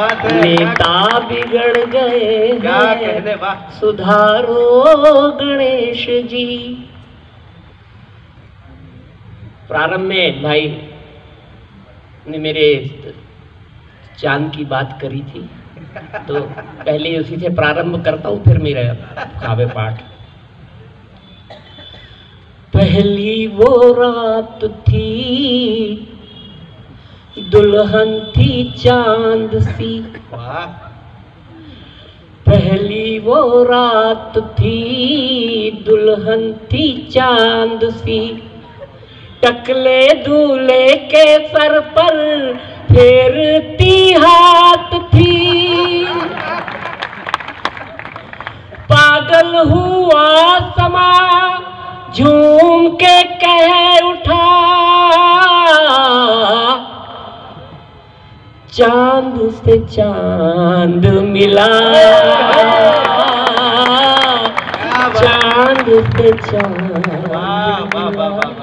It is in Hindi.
बात है, नेता बिगड़ गए हैं, सुधारो गणेश जी। प्रारंभ में भाई ने मेरे चांद की बात करी थी, तो पहले उसी से प्रारंभ करता हूँ, फिर मेरा काव्य पाठ। पहली वो रात थी, दुल्हन थी चांद सी। पहली वो रात थी, दुल्हन थी चांद सी। टकले दूल्हे के सर पर फेरती हाथ थी। पागल हुआ समा, झूम के कह उठा, चांद से चांद मिला, चांद से चांद।